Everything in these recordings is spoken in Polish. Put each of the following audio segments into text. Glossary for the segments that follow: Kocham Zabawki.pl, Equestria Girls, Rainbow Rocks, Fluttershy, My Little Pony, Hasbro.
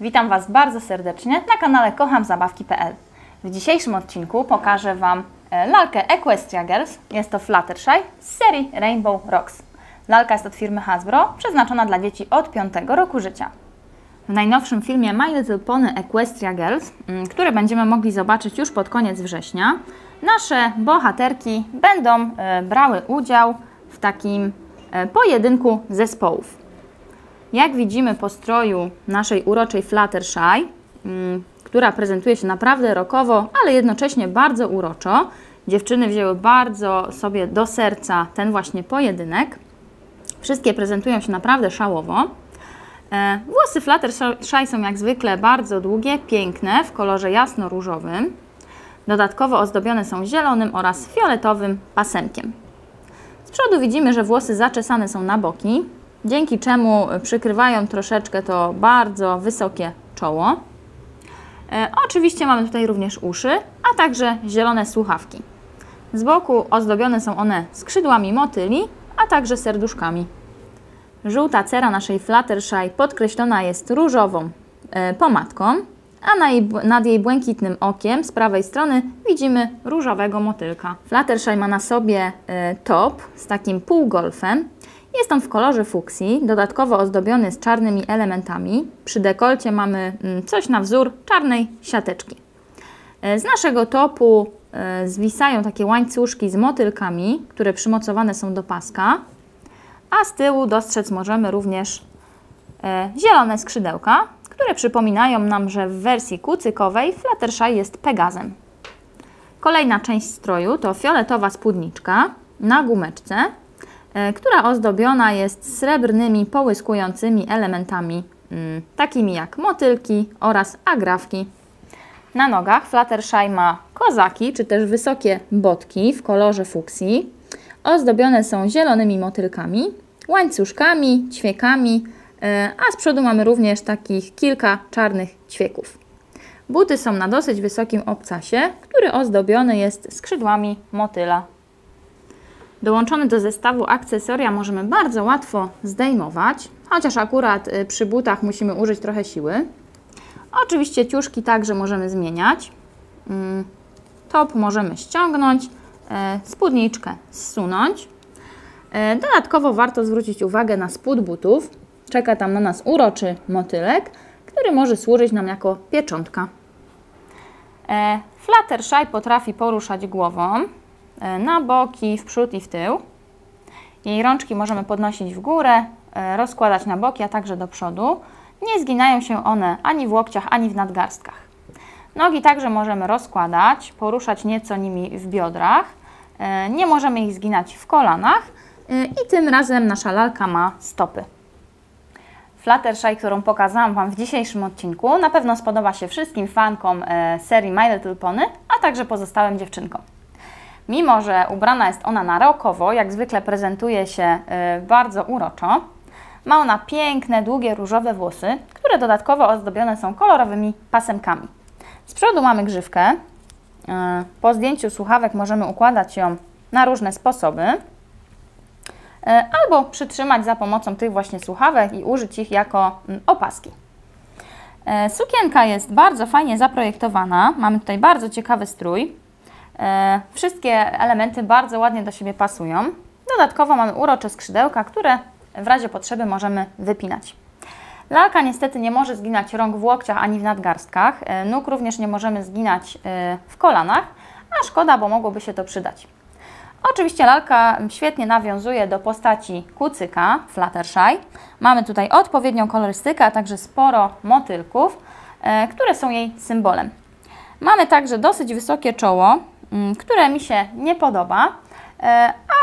Witam Was bardzo serdecznie na kanale Kocham Zabawki.pl. W dzisiejszym odcinku pokażę Wam lalkę Equestria Girls. Jest to Fluttershy z serii Rainbow Rocks. Lalka jest od firmy Hasbro, przeznaczona dla dzieci od 5 roku życia. W najnowszym filmie My Little Pony Equestria Girls, który będziemy mogli zobaczyć już pod koniec września, nasze bohaterki będą brały udział w takim pojedynku zespołów. Jak widzimy po stroju naszej uroczej Fluttershy, która prezentuje się naprawdę rockowo, ale jednocześnie bardzo uroczo. Dziewczyny wzięły bardzo sobie do serca ten właśnie pojedynek. Wszystkie prezentują się naprawdę szałowo. Włosy Fluttershy są jak zwykle bardzo długie, piękne, w kolorze jasno-różowym. Dodatkowo ozdobione są zielonym oraz fioletowym pasemkiem. Z przodu widzimy, że włosy zaczesane są na boki, dzięki czemu przykrywają troszeczkę to bardzo wysokie czoło. Oczywiście mamy tutaj również uszy, a także zielone słuchawki. Z boku ozdobione są one skrzydłami motyli, a także serduszkami. Żółta cera naszej Fluttershy podkreślona jest różową pomadką, a nad jej błękitnym okiem z prawej strony widzimy różowego motylka. Fluttershy ma na sobie top z takim półgolfem. Jest on w kolorze fuksji, dodatkowo ozdobiony z czarnymi elementami. Przy dekolcie mamy coś na wzór czarnej siateczki. Z naszego topu zwisają takie łańcuszki z motylkami, które przymocowane są do paska, a z tyłu dostrzec możemy również zielone skrzydełka, które przypominają nam, że w wersji kucykowej Fluttershy jest Pegazem. Kolejna część stroju to fioletowa spódniczka na gumeczce, która ozdobiona jest srebrnymi, połyskującymi elementami, takimi jak motylki oraz agrafki. Na nogach Fluttershy ma kozaki, czy też wysokie botki w kolorze fuksji. Ozdobione są zielonymi motylkami, łańcuszkami, ćwiekami, a z przodu mamy również takich kilka czarnych ćwieków. Buty są na dosyć wysokim obcasie, który ozdobiony jest skrzydłami motyla. Dołączone do zestawu akcesoria możemy bardzo łatwo zdejmować, chociaż akurat przy butach musimy użyć trochę siły. Oczywiście ciuszki także możemy zmieniać. Top możemy ściągnąć, spódniczkę zsunąć. Dodatkowo warto zwrócić uwagę na spód butów. Czeka tam na nas uroczy motylek, który może służyć nam jako pieczątka. Fluttershy potrafi poruszać głową na boki, w przód i w tył. Jej rączki możemy podnosić w górę, rozkładać na boki, a także do przodu. Nie zginają się one ani w łokciach, ani w nadgarstkach. Nogi także możemy rozkładać, poruszać nieco nimi w biodrach. Nie możemy ich zginać w kolanach i tym razem nasza lalka ma stopy. Fluttershy, którą pokazałam Wam w dzisiejszym odcinku, na pewno spodoba się wszystkim fankom serii My Little Pony, a także pozostałym dziewczynkom. Mimo że ubrana jest ona na rockowo, jak zwykle prezentuje się bardzo uroczo. Ma ona piękne, długie, różowe włosy, które dodatkowo ozdobione są kolorowymi pasemkami. Z przodu mamy grzywkę. Po zdjęciu słuchawek możemy układać ją na różne sposoby. Albo przytrzymać za pomocą tych właśnie słuchawek i użyć ich jako opaski. Sukienka jest bardzo fajnie zaprojektowana. Mamy tutaj bardzo ciekawy strój. Wszystkie elementy bardzo ładnie do siebie pasują. Dodatkowo mamy urocze skrzydełka, które w razie potrzeby możemy wypinać. Lalka niestety nie może zginać rąk w łokciach ani w nadgarstkach. Nóg również nie możemy zginać w kolanach, a szkoda, bo mogłoby się to przydać. Oczywiście lalka świetnie nawiązuje do postaci kucyka Fluttershy. Mamy tutaj odpowiednią kolorystykę, a także sporo motylków, które są jej symbolem. Mamy także dosyć wysokie czoło, które mi się nie podoba,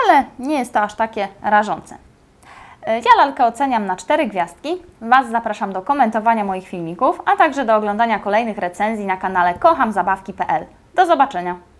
ale nie jest to aż takie rażące. Ja lalkę oceniam na 4 gwiazdki. Was zapraszam do komentowania moich filmików, a także do oglądania kolejnych recenzji na kanale kochamzabawki.pl. Do zobaczenia!